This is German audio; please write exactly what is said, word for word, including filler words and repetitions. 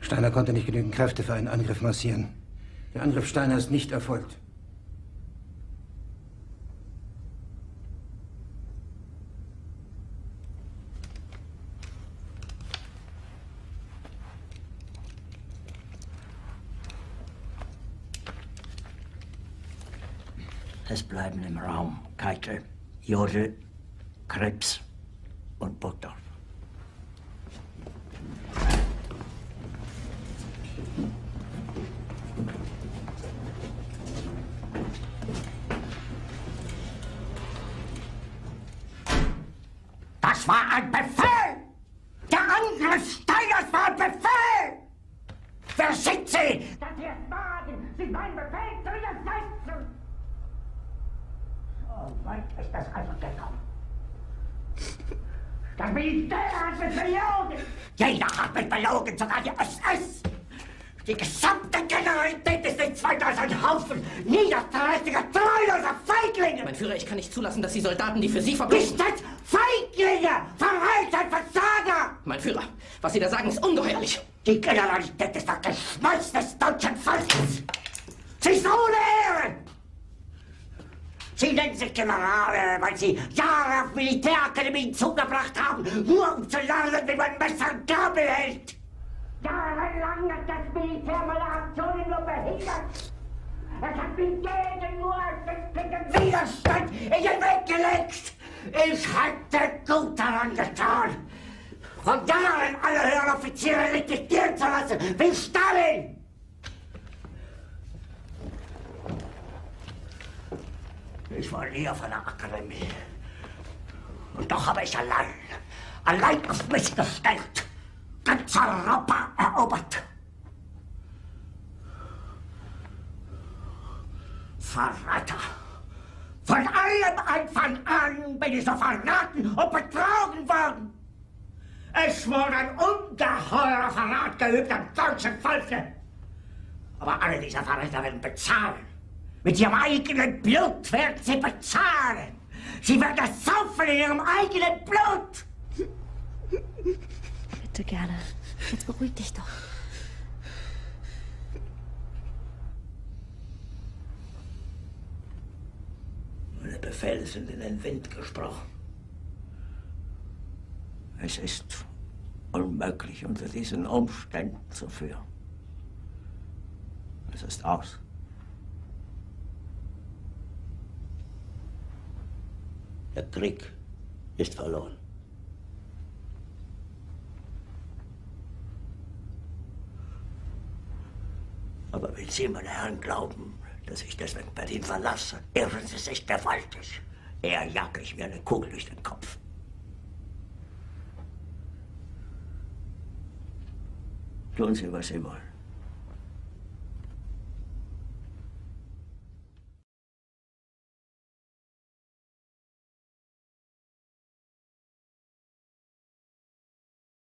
Steiner konnte nicht genügend Kräfte für einen Angriff massieren. Der Angriff Steiner ist nicht erfolgt. Es bleiben im Raum Keitel, Jodl, Krebs und Burgdorf. Das war ein Befehl! Der Angriff Steiners war ein Befehl! Wer schickt Sie? Dass Sie es wagen, Sie meinen Befehl zu widersetzen! So weit ist das also gekommen. Das Militär hat mich belogen! Jeder hat mich belogen, sogar die S S! Die gesamte Generalität ist nichts weiter als ein Haufen niederträchtiger, treuloser Feiglinge! Mein Führer, ich kann nicht zulassen, dass die Soldaten, die für Sie verbringen... Nicht als Feiglinge! Verreiter, Versager! Mein Führer, was Sie da sagen, ist ungeheuerlich! Die Generalität ist das Geschmolz des deutschen Volkes! Sie ist ohne Ehre! Sie nennen sich Generale, weil Sie Jahre auf Militärakademien zugebracht haben, nur um zu lernen, wie man Messer und Gabel hält! Jahrelang hat das Militär meine Aktionen nur behindert. Es hat mich jeden nur als Widerstand in den Weg gelegt. Ich hätte gut daran getan, von Jahren alle höheren Offiziere registrieren zu lassen, wie Stalin. Ich war nie auf einer Akademie. Und doch habe ich allein, allein auf mich gestellt, ganz Europa erobert. Verräter! Von allem Anfang an bin ich so verraten und betrogen worden. Es wurde ein ungeheurer Verrat geübt am deutschen Volke. Aber alle diese Verräter werden bezahlen. Mit ihrem eigenen Blut werden sie bezahlen. Sie werden das saufen in ihrem eigenen Blut. Bitte gerne. Jetzt beruhig dich doch. Meine Befehle sind in den Wind gesprochen. Es ist unmöglich, unter diesen Umständen zu führen. Es ist aus. Der Krieg ist verloren. Aber wenn Sie, meine Herren, glauben, dass ich deswegen Berlin verlasse, irren Sie sich gewaltig. Eher jag ich mir eine Kugel durch den Kopf. Tun Sie, was Sie wollen.